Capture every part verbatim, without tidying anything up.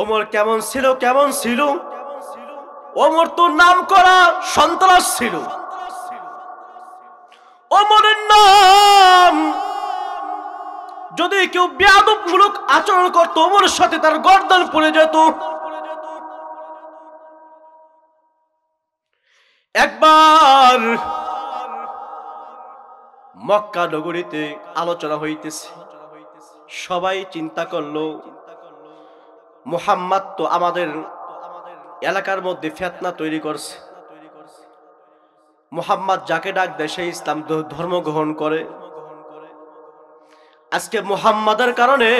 ওমর কেমন ছিল কেমন ছিল ওমর তো নাম করা সন্ত্রাস ছিল ওমরের নাম যদি কেউ বেয়াদবমূলক আচরণ করত ওমরের সাথে তার গর্দান পড়ে যেত একবার মক্কা নগরীতে আলোচনা হইতেছে সবাই চিন্তা করলো মুহাম্মদ তো আমাদের এলাকার মধ্যে ফিতনা তৈরি করছে মুহাম্মদ যাকে ডাক দেয় সে ইসলাম ধর্ম গ্রহণ করে আজকে মুহাম্মাদের কারণে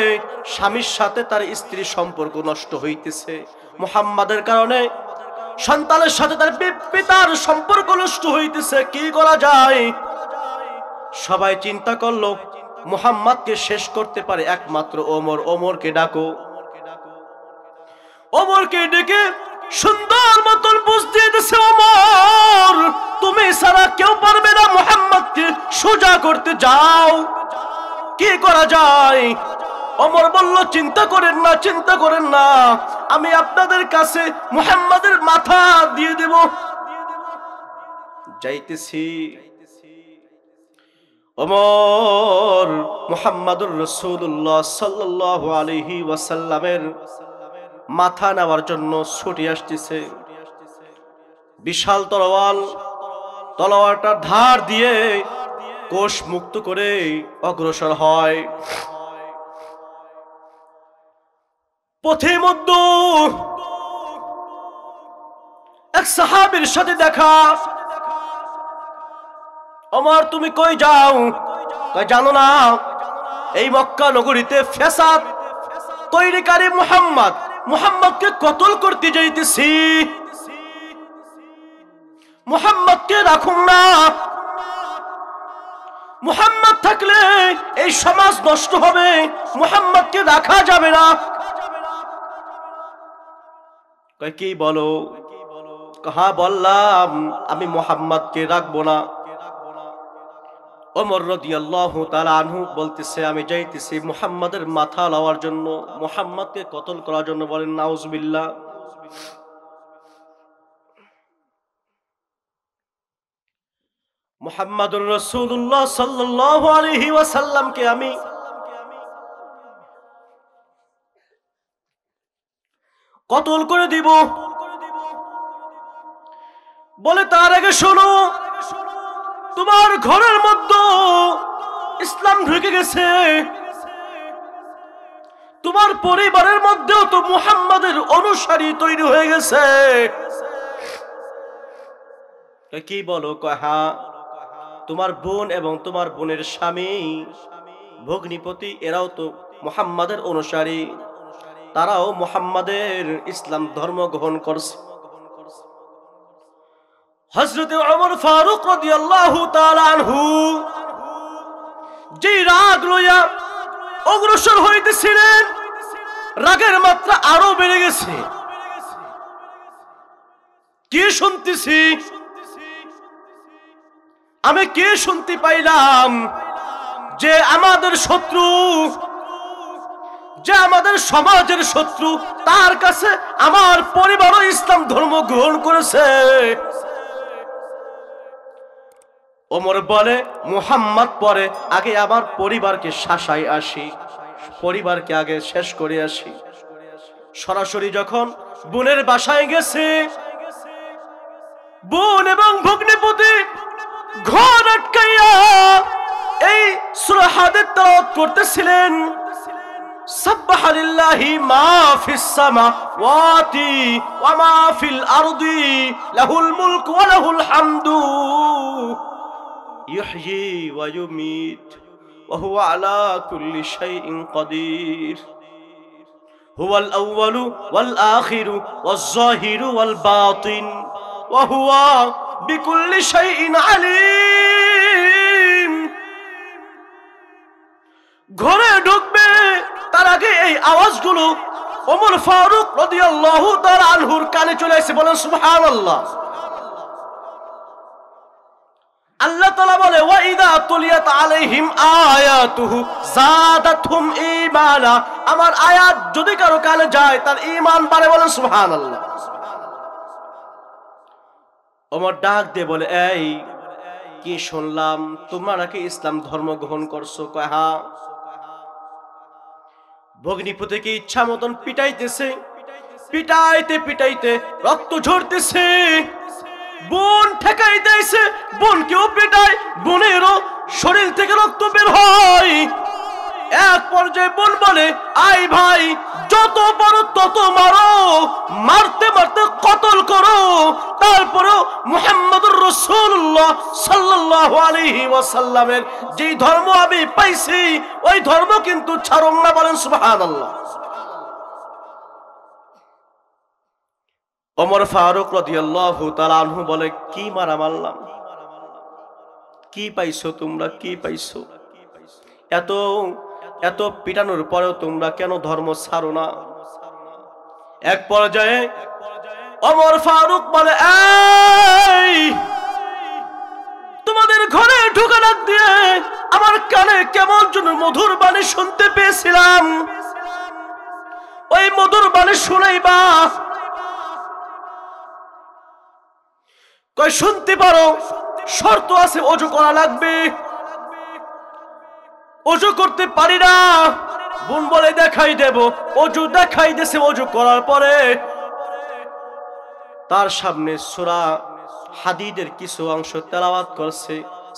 স্বামীর সাথে তার স্ত্রীর সম্পর্ক নষ্ট হইতেছে মুহাম্মাদের কারণে সন্তানের সাথে তার পিতার সম্পর্ক নষ্ট হইতেছে কি করা যায় সবাই চিন্তা করলো মুহাম্মদকে শেষ করতে পারে একমাত্র ওমর ওমরকে ডাকো ওমরকে ডেকে সুন্দর মতন বুঝ দিয়ে দিছে ওমর তুমি সারা কেউ পারবে না মুহাম্মদকে সোজা করতে যাও কি করা যায় ওমর বলল চিন্তা করেন না চিন্তা করেন না আমি আপনাদের কাছে মুহাম্মাদের মাথা দিয়ে দেব যাইতেছি ওমর মুহাম্মাদুর রাসূলুল্লাহ সাল্লাল্লাহু আলাইহি ওয়াসাল্লামের মাথা নেওয়ার জন্য ছুটি আসছে বিশাল তরোয়াল তলোয়ারটা ধার দিয়ে কোষ মুক্ত করে অগ্রসর হয় পথে মধ্য এক সাহাবীর সাথে দেখা ওমর তুমি কই যাও কই জানো না এই মক্কা নগরীতে ফ্যাসাদ তৈরিকারী মুহাম্মদ মুহাম্মদকে কতল করতে যাইতেছি মুহাম্মদকে রাখুন না মুহাম্মদ থাকলে এই সমাজ নষ্ট হবে মুহাম্মদকে রাখা যাবে না কই কি বলো কাহা বললাম আমি মুহাম্মদকে রাখবো না ওমর রাদিয়াল্লাহু তাআলা আনহু বলতেছে আমি যাইতেছি মুহাম্মাদের মাথা লওয়ার জন্য মুহাম্মাদকে কতল করার জন্য বলেন নাউজুবিল্লাহ মুহাম্মাদুর রাসূলুল্লাহ সাল্লাল্লাহু আলাইহি ওয়াসাল্লামকে আমি কতল করে দিব বলে তার আগে শোনো তোমার ঘরের মধ্যে ইসলাম ঢুকে গেছে তোমার পরিবারের মধ্যেও তো মুহাম্মাদের অনুসারী তৈরি হয়ে গেছে কি বলো কাহা তোমার বোন এবং তোমার বোনের স্বামী ভগ্নিপতি এরাও তো মুহাম্মাদের অনুসারী তারাও মুহাম্মাদের ইসলাম ধর্ম গ্রহণ করছে হযরত ওমর ফারুক রাদিয়াল্লাহু তাআলা আনহু যে রাগ লইয়া অগ্রসর হইতেছিলেন রাগের মাত্রা আরো বেড়ে গেছে কি শুনতেছি আমি কি শুনতে পাইলাম যে আমাদের শত্রু যে আমাদের সমাজের শত্রু তার কাছে আমার পরিবারও ইসলাম ধর্ম গ্রহণ করেছে ওমর বলে মুহাম্মদ পরে আগে আমার পরিবারকে শাসাই আসি পরিবারকে আগে শেষ করে আসি সরাসরি যখন বোনের বাসায় গেছে বোন এবং ভগ্নিপতি ঘর আটকাইয়া এই সূরা হাদীদ তেলাওয়াত করতেছিলেন سبح لله ما في السماوات وما في الأرض له الملك وله الحمد يحيي ويميت وهو على كل شيء قدير هو الأول والآخر والظاهر والباطن وهو بكل شيء عليم غره ঢুকবে তার আগে এই আওয়াজগুলো ওমর ফারুক রাদিয়াল্লাহু তাআলা আনহুর কানে চলে আসে বলেন সুবহানাল্লাহ আল্লাহ তাআলা বলে ওয়াইদা তুলিয়াত আলাইহিম আয়াতুহু যাদাতহুম ঈমানা, আমার আয়াত যদি কারো কানে যায় তার ঈমান বাড়ে। বলেন সুবহানাল্লাহ। ওমর ডাক দিয়ে বলে, এই কি শুনলাম, তোমরা নাকি ইসলাম ধর্ম গ্রহণ করছো? কয় হ্যাঁ। ভগ্নিপতিকে ইচ্ছা মতন পিটাইতেছে, পিটাইতে পিটাইতে রক্ত ঝরতেছে, বোন ঠেকাই দিয়েছে, বোনকেও পিটায়, বোনেরও শরীর থেকে রক্ত বের হয়। এক পর্যায়ে বোন বলে, আই ভাই যত পারো তত মারো, মারতে মারতে কতল করো, তারপরেও মুহাম্মদুর রাসূলুল্লাহ সাল্লাল্লাহু আলাইহি ওয়াসাল্লামের যেই ধর্ম আমি পাইছি ওই ধর্ম কিন্তু ছাড়ব না। বলেন সুবহানাল্লাহ। ওমর ফারুক রাদিয়াল্লাহু তাআলা আনহু বলে, কি মারা মারলাম, কি পাইছো তোমরা, কি পাইছো? এত এত পিটানোর পরেও তোমরা কেন ধর্ম ছাড়ো না? এক পর্যায়ে ওমর ফারুক বলে, এই তোমাদের ঘরে ঢুকে রাখ দিয়ে আমার কানে কেমন যেন মধুর বাণী শুনতে পেয়েছিলাম, ওই মধুর বাণী শুনাইবা। কই শুনতে পারো, শর্ত আছে ওযু করা লাগবে, ওযু করতে পারি না। বোন বলে, দেখাই দেব। ওযু দেখাই দেশে, ওযু করার পরে তার সামনে সূরা হাদীদের কিছু অংশ তেলাওয়াত করছে,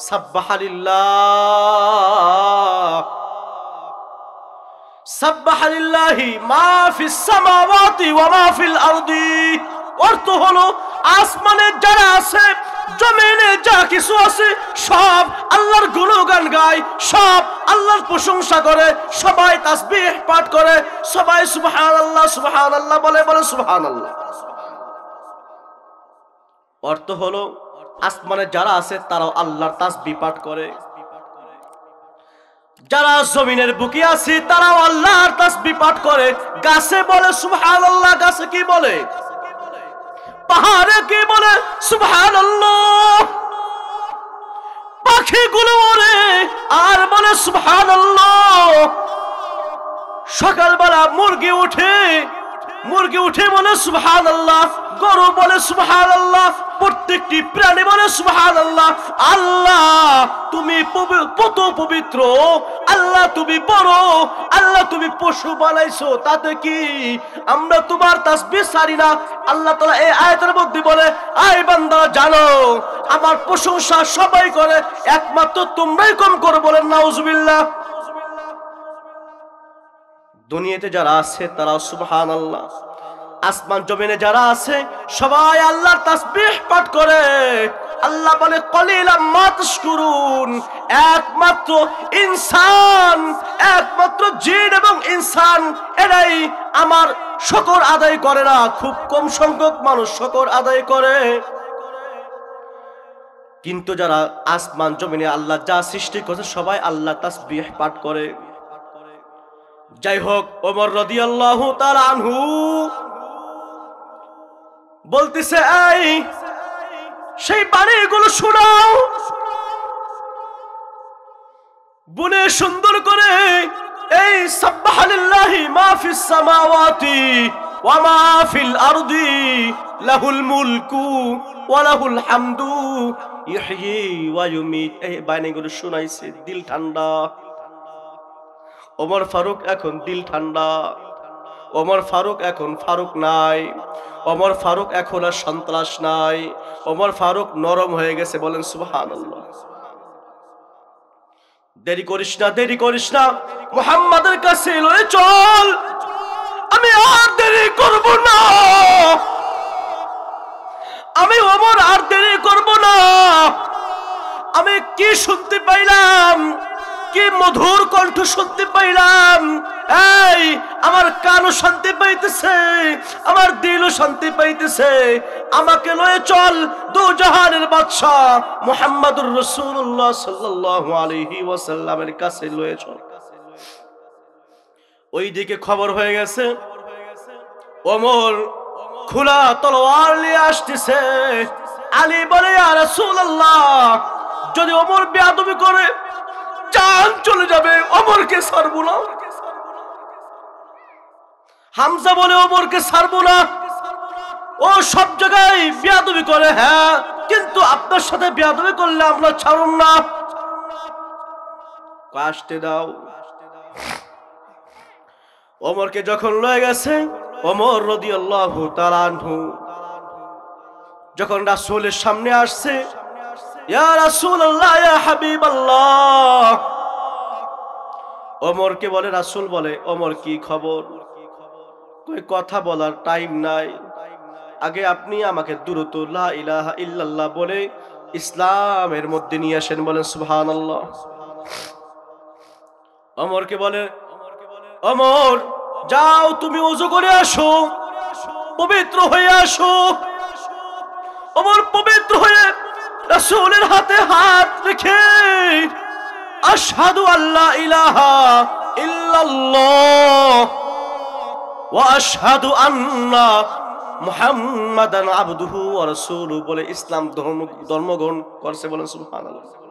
সাব্বাহা লিল্লাহ সাব্বাহা লিল্লাহি মা ফিস সামাওয়াতি ওয়া মা ফিল আরদি। অর্থ হলো আসমানে যারা আছে, জমিনে যা কিছু আছে, সব আল্লাহর গুণগান গায়, সব আল্লাহর প্রশংসা করে, সবাই তাসবিহ পাঠ করে, সবাই সুবহানাল্লাহ সুবহানাল্লাহ বলে। বলে সুবহানাল্লাহ। অর্থ হলো আসমানে যারা আছে তারাও আল্লাহর তাসবিহ পাঠ করে, যারা জমিনের বুকে আছে তারাও আল্লাহর তাসবিহ পাঠ করে। গাছে বলে সুবহানাল্লাহ, গাছে কি বলে, পাহাড়ে কি বলে সুবহানাল্লাহ, পাখিগুলো ওড়ে আর বলে সুবহানাল্লাহ। সকালবেলা মুরগি ওঠে, মুরগি উঠে বলে সুবহানাল্লাহ, গরু বলে সুবহানাল্লাহ, প্রত্যেকটি প্রাণী বলে সুবহানাল্লাহ। আল্লাহ তুমি কত পবিত্র, আল্লাহ তুমি বড়, আল্লাহ তুমি পশু বানাইছো, তাতে কি আমরা তোমার তাসবিহ ছাড়ি না। আল্লাহ তাআলা এই আয়াতের মধ্যে বলে, আয় বান্দা জানো আমার প্রশংসা সবাই করে, একমাত্র তোমরাই কম করো। বলেন নাউজুবিল্লাহ। দুনিয়াতে যারা আছে তারা সুবহানাল্লাহ, আসমান জমিনে যারা আছে সবাই আল্লাহর তাসবিহ পাঠ করে। আল্লাহ বলে, কলিলাম মা তাশকুরুন, একমাত্র ইনসান, একমাত্র জিন এবং ইনসান এরাই আমার শুকর আদায় করে না। খুব কম সংখ্যক মানুষ শুকর আদায় করে, কিন্তু যারা আসমান জমিনে আল্লাহ যা সৃষ্টি করেছে সবাই আল্লাহ তাসবিহ পাঠ করে। যাই হোক, ওমর রাদিয়াল্লাহু তাআলা আনহু বলতেছে, এই সেই বাণীগুলো শোনাও। বুনে সুন্দর করে এই সাব্বাহা লিল্লাহি মা ফিস সামাওয়াতি ওয়া মা ফিল আরদি লাহুল মুলকু ওয়া লাহুল হামদু ইহয়ী ওয়া ইউমীত, এই বাণীগুলো শোনাইছে। দিল ঠান্ডা, ওমর ফারুক এখন দিল ঠান্ডা। ওমর ফারুক এখন ফারুক নাই, ওমর ফারুক এখন আর সন্ত্রাস নাই, ওমর ফারুক নরম হয়ে গেছে। বলেন সুবহানাল্লাহ। দেরি করিস না, দেরি করিস না, মুহাম্মাদের কাছে লয়ে চল। আমি আর দেরি করব না, আমি ওমর আর দেরি করব না। আমি কি শুনতে পাইলাম, কি মধুর কণ্ঠ শুনতে পাইলাম, এই আমার কানও শান্তি পাইতেছে, আমার দিলও শান্তি পাইতেছে। আমাকে লয়ে চল দুজাহানের বাদশা মুহাম্মাদুর রাসূলুল্লাহ সাল্লাল্লাহু আলাইহি ওয়াসাল্লামের কাছে লয়ে চল। ওইদিকে খবর হয়ে গেছে, ওমর খোলা তলোয়ার নিয়ে আসতেছে। আলী বলে, ইয়া রাসূলুল্লাহ যদি ওমর বেয়াদবি করে জান চলে যাবে, ওমরকে ছাড়ব না। হামজা বলে ওমরকে ছাড়ব না, ও সব জায়গায় বেয়াদবি করে, হ্যাঁ কিন্তু আপনার সাথে বেয়াদবি করলে আমরা ছাড়ব না। কষ্ট দাও। ওমরকে যখন লয়ে গেছে, ওমর রাদিয়াল্লাহু তাআলা আনহু যখন রাসূলের সামনে আসছে, ইয়া রাসূলুল্লাহ ইয়া হাবিবাল্লাহ, ওমরকে বলে রাসূল বলে ওমর কি খবর? কই কথা বলার টাইম নাই, আগে আপনি আমাকে দ্রুত লা ইলাহা ইল্লাল্লাহ বলে ইসলামের মধ্যে নিয়ে আসেন। বলেন সুবহানাল্লাহ। ওমরকে বলে ওমর যাও তুমি ওযু করে আসো, পবিত্র হয়ে আসো। ওমর পবিত্র হয়ে রাসূলের হাতে হাত রেখে আশহাদু আল্লা ইলাহা ইল্লাল্লাহ ওয়া আশহাদু আন্না মুহাম্মাদান আবদুহু ওয়া রাসূলুহু বলে ইসলাম ধর্ম ধর্ম গ্রহণ করছে। বলেন সুবহানাল্লাহ।